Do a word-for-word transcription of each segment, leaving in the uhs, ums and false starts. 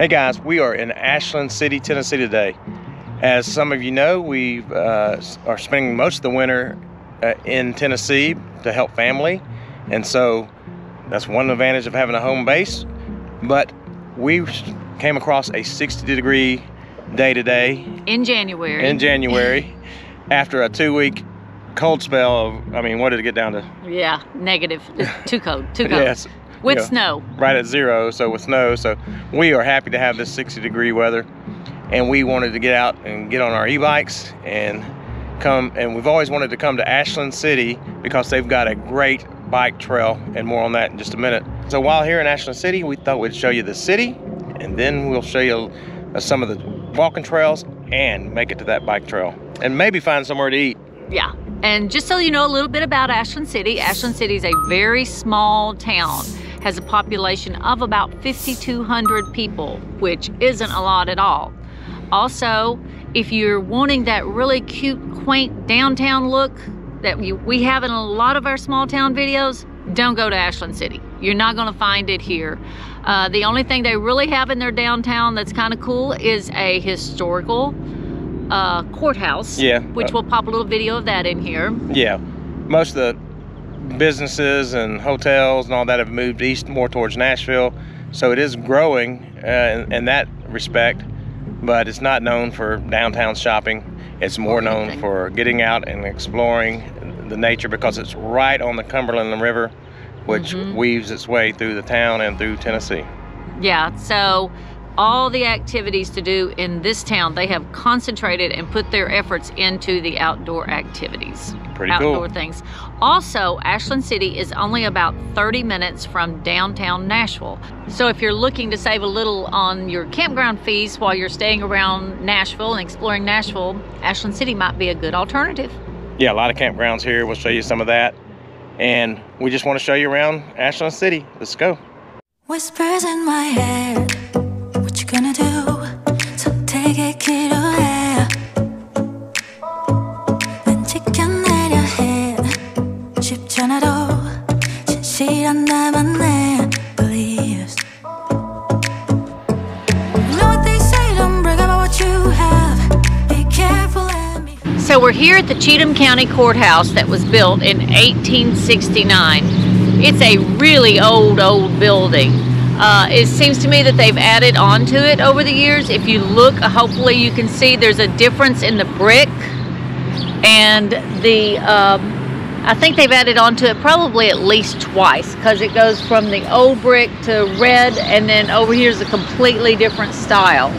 Hey guys, we are in Ashland City, Tennessee today. As some of you know, we uh, are spending most of the winter uh, in Tennessee to help family. And so that's one advantage of having a home base. But we came across a sixty degree day today. In January. In January. After a two week cold spell of, I mean, what did it get down to? Yeah, negative. It's too cold, too cold. Yes. With you know, snow. Right at zero, so with snow. So we are happy to have this sixty degree weather. And we wanted to get out and get on our e-bikes and come. And we've always wanted to come to Ashland City because they've got a great bike trail, and more on that in just a minute. So while here in Ashland City, we thought we'd show you the city, and then we'll show you some of the walking trails and make it to that bike trail. And maybe find somewhere to eat. Yeah. And just so you know a little bit about Ashland City, Ashland City is a very small town. Has a population of about fifty-two hundred people, which isn't a lot at all. Also, if you're wanting that really cute, quaint downtown look that you, we have in a lot of our small town videos, don't go to Ashland City. You're not gonna find it here. Uh, the only thing they really have in their downtown that's kind of cool is a historical uh, courthouse, yeah, which uh, we'll pop a little video of that in here. Yeah, most of the businesses and hotels and all that have moved east more towards Nashville, so it is growing uh, in, in that respect, but it's not known for downtown shopping. It's more known for getting out and exploring the nature because it's right on the Cumberland River, which mm-hmm. weaves its way through the town and through Tennessee. Yeah, so all the activities to do in this town, they have concentrated and put their efforts into the outdoor activities. Pretty outdoor cool. Outdoor things. Also, Ashland City is only about thirty minutes from downtown Nashville. So if you're looking to save a little on your campground fees while you're staying around Nashville and exploring Nashville, Ashland City might be a good alternative. Yeah, a lot of campgrounds here. We'll show you some of that. And we just want to show you around Ashland City. Let's go. Whispers in my head. What you gonna do? So take a kid away. And chicken in your head. Chip Janado. She don't never believes. You know what they say, don't brag about what you have. Be careful and be careful. So we're here at the Cheatham County Courthouse that was built in eighteen sixty-nine. It's a really old, old building. Uh, it seems to me that they've added on to it over the years. If you look, hopefully you can see there's a difference in the brick and the, um, I think they've added on to it probably at least twice because it goes from the old brick to red, and then over here is a completely different style.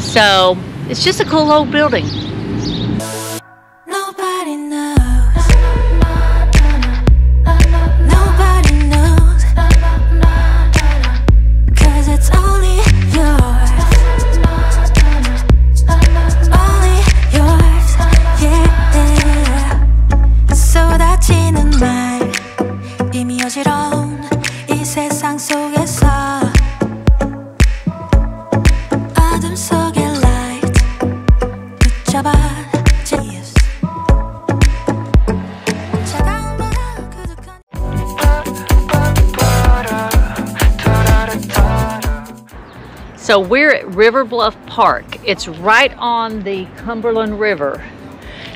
So it's just a cool old building. Nobody knows. So we're at River Bluff Park. It's right on the Cumberland River.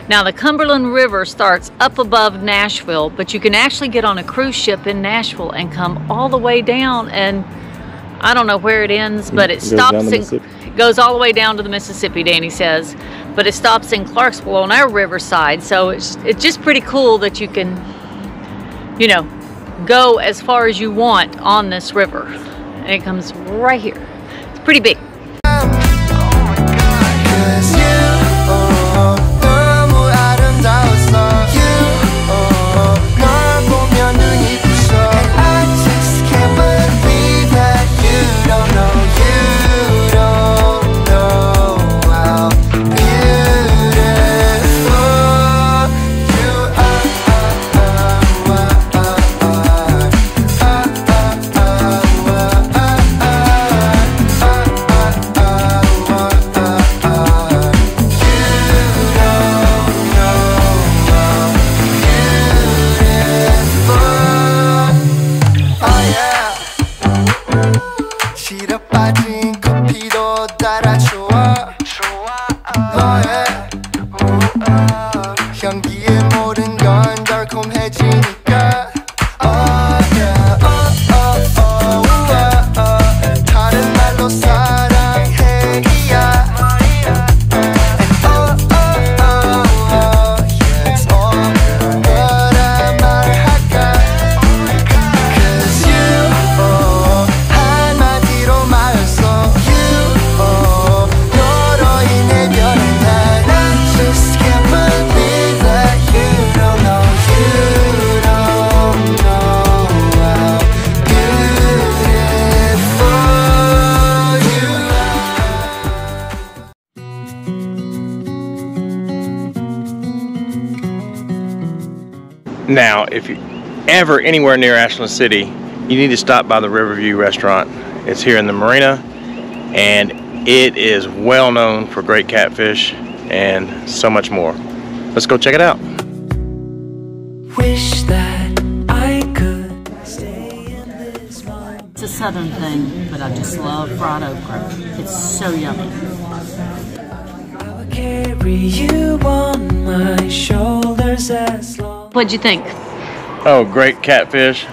Now the Cumberland River starts up above Nashville, but you can actually get on a cruise ship in Nashville and come all the way down, and I don't know where it ends, but it, it stops and goes all the way down to the Mississippi, Danny says, but it stops in Clarksville on our riverside. So it's, it's just pretty cool that you can, you know, go as far as you want on this river. And it comes right here. Pretty big. Now, if you're ever anywhere near Ashland City, you need to stop by the Riverview restaurant. It's here in the marina, and it is well known for great catfish and so much more. Let's go check it out. Wish that I could stay in this moment. It's a southern thing, but I just love fried okra. It's so yummy. I will carry you on my shoulders as long. What'd you think? Oh, great catfish.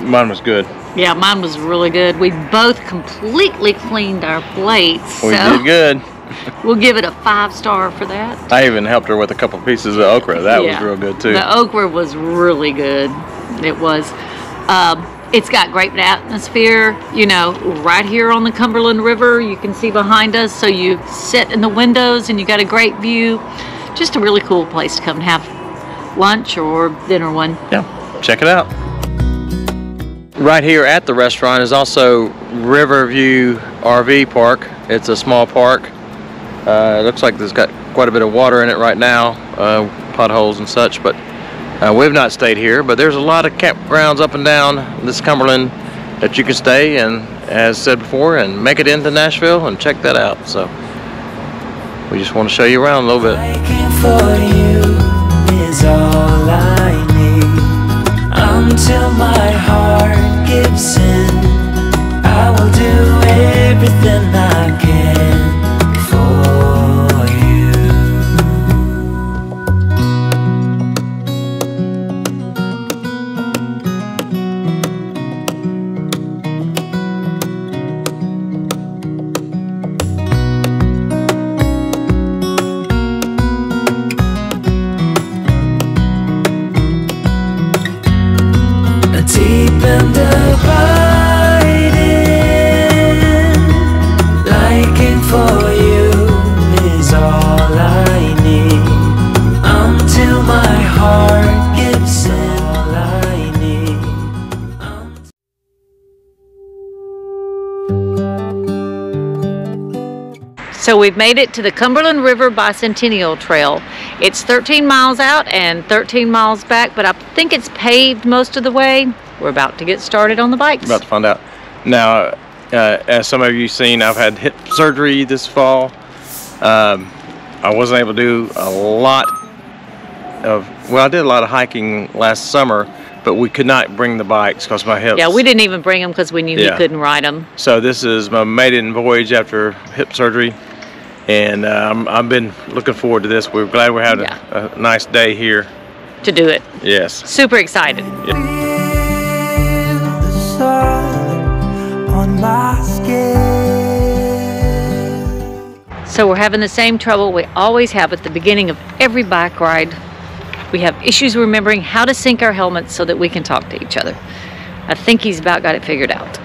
Mine was good. Yeah, mine was really good. We both completely cleaned our plates. We so did good. We'll give it a five star for that. I even helped her with a couple pieces of okra. That yeah, was real good too. The okra was really good. It was. Um, it's got great atmosphere. You know, right here on the Cumberland River, you can see behind us. So you sit in the windows and you got a great view. Just a really cool place to come and have lunch or dinner one. Yeah, check it out. Right here at the restaurant is also Riverview R V Park. It's a small park. Uh, it looks like there's got quite a bit of water in it right now, uh, potholes and such, but uh, we've not stayed here. But there's a lot of campgrounds up and down this Cumberland that you can stay in, as said before, and make it into Nashville and check that out. So we just want to show you around a little bit. Until my heart gives in, I will do everything I can. So we've made it to the Cumberland River Bicentennial Trail. It's thirteen miles out and thirteen miles back, but I think it's paved most of the way. We're about to get started on the bikes. About to find out. Now, uh, as some of you seen, I've had hip surgery this fall. Um, I wasn't able to do a lot of, well, I did a lot of hiking last summer, but we could not bring the bikes because my hips. Yeah, we didn't even bring them because we knew yeah. you couldn't ride them. So this is my maiden voyage after hip surgery. And um, I've been looking forward to this. We're glad we're having yeah. a, a nice day here. To do it. Yes. Super excited. Yeah. So we're having the same trouble we always have at the beginning of every bike ride. We have issues remembering how to sync our helmets so that we can talk to each other. I think he's about got it figured out.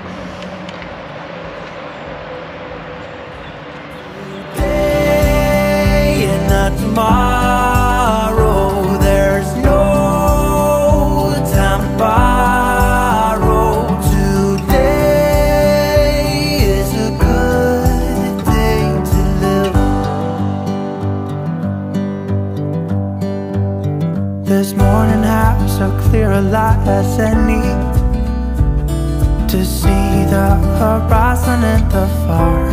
Tomorrow, there's no time to borrow. Today is a good day to live. This morning I'm so clear a light as any to see the horizon and the far.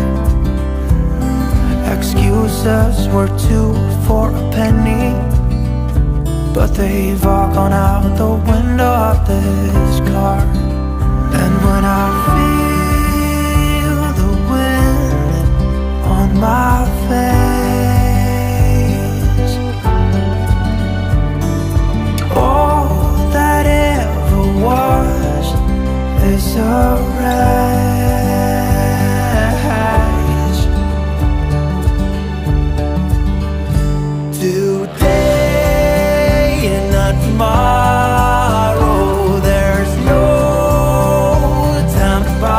Excuses were two for a penny, but they've all gone out the window of this car. And when I feel the wind on my face, all that ever was is a wreck. Tomorrow, there's no time.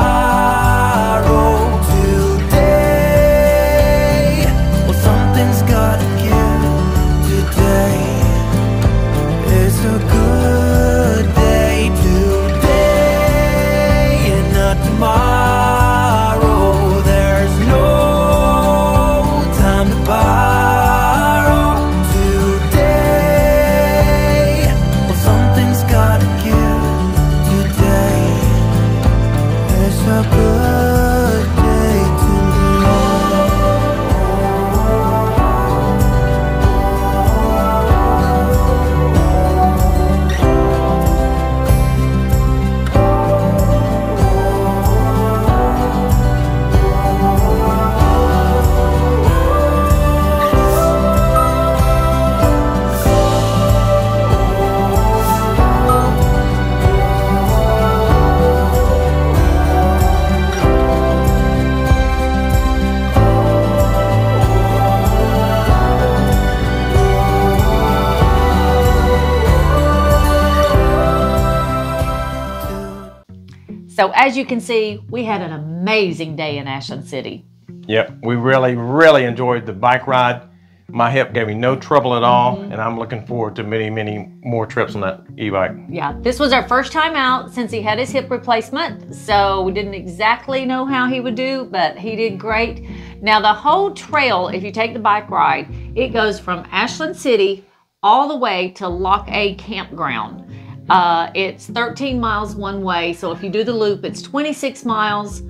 So as you can see, we had an amazing day in Ashland City. Yep, we really, really enjoyed the bike ride. My hip gave me no trouble at all, mm-hmm. and I'm looking forward to many, many more trips on that e-bike. Yeah, this was our first time out since he had his hip replacement, so we didn't exactly know how he would do, but he did great. Now the whole trail, if you take the bike ride, it goes from Ashland City all the way to Lock A Campground. Uh, it's thirteen miles one way, so if you do the loop, it's twenty-six miles.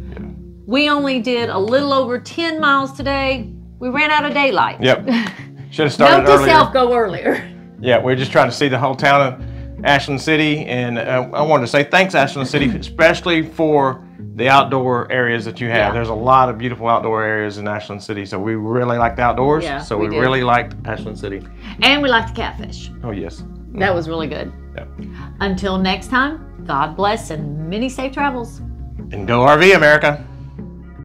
We only did a little over ten miles today. We ran out of daylight. Yep. Should have started earlier. Note to self, go earlier. Yeah, we were just trying to see the whole town of Ashland City, and uh, I wanted to say thanks, Ashland City, especially for the outdoor areas that you have. Yeah. There's a lot of beautiful outdoor areas in Ashland City, so we really liked outdoors, yeah, so we, we really liked Ashland City. And we liked the catfish. Oh, yes. That was really good. Yeah. Until next time, God bless and many safe travels. And go R V, America.